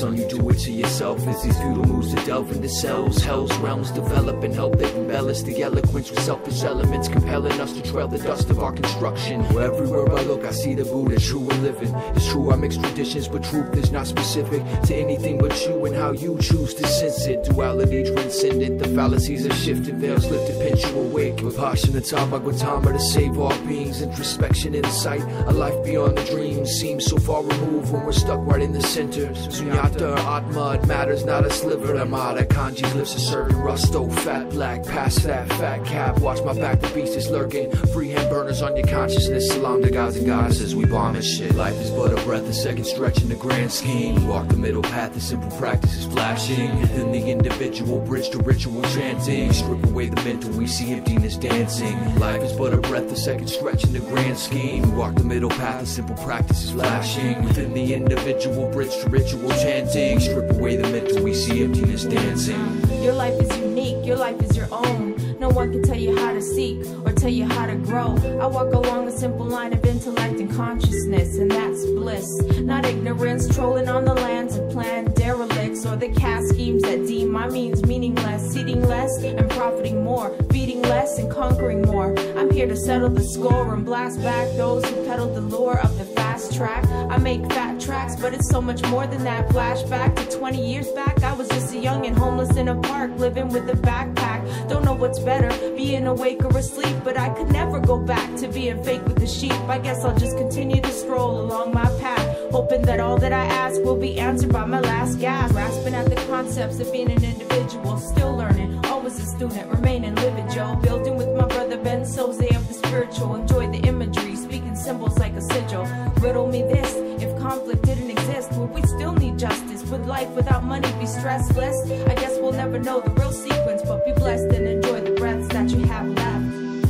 Son, you do it to yourself. It's these futile moves to delve into cells, hell's realms, develop and help that embellish the eloquence with selfish elements, compelling us to trail the dust of our construction. Where everywhere I look, I see the Buddha true and living. It's true, I mix traditions, but truth is not specific to anything but you and how you choose to sense it. Duality transcendent, the fallacies are shifted, veils lifted, pinch you awake. Vipassana, Tathagata to save all beings, introspection, insight, a life beyond the dreams seems so far removed when we're stuck right in the center. Sunyata or Atma, it matters not a sliver. Amada, kanji's lips are serving rusto, fat black, past that fat cap. Watch my back, the beast is lurking. Freehand burners on your consciousness. Salam to gods and goddesses, we bombing shit. Life is but a breath, a second stretch in the grand scheme. Walk the middle path, the simple practice is flashing. Then the individual bridge to ritual chanting. Strip away the mental, we see emptiness dancing. Life is but a breath, a second stretch in the grand scheme. Walk the middle path, the simple practice is flashing. Then the individual bridge to ritual chanting. Strip away the mental, we see emptiness dancing. Your life is unique, your life is your own. No one can tell you how to seek or tell you how to grow. I walk along a simple line of intellect and consciousness, and that's bliss. Not ignorance, trolling on the lands of planned derelicts or the caste schemes that deem my means meaningless. Eating less and profiting more, feeding less and conquering more. I'm here to settle the score and blast back those who peddle the lure of the fast track. I make fat tracks, but it's so much more than that. Flashback to 20 years back, I was just a youngin' homeless in a park, living with a backpack. Don't know what's better, being awake or asleep, but I could never go back to being fake with the sheep. I guess I'll just continue to stroll along my path, hoping that all that I ask will be answered by my last gasp. Grasping at the concepts of being an individual, still learning, always a student, remaining livid, Joe. Building with my brother Ben Soze of the spiritual, enjoy the imagery, speaking symbols like a sigil. Riddle me this, if conflict didn't exist, would we still need justice? Would life without money be stressless? I guess we'll never know the real sequence, but be blessed and enjoy the breaths that you have left.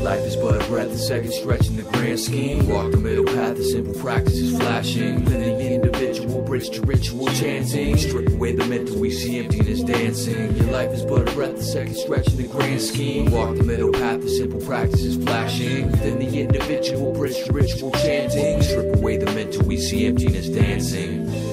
Life is but a breath, a second stretch in the grand scheme. Walk the middle path, the simple practice is flashing. Living the individual, bridge to ritual chanting. Strip away the mental, we see emptiness dancing. Your life is but a breath, a second stretch in the grand scheme. Walk the middle path, the simple practice is flashing. Then the individual, bridge to ritual chanting. Strip away the mental, we see emptiness dancing.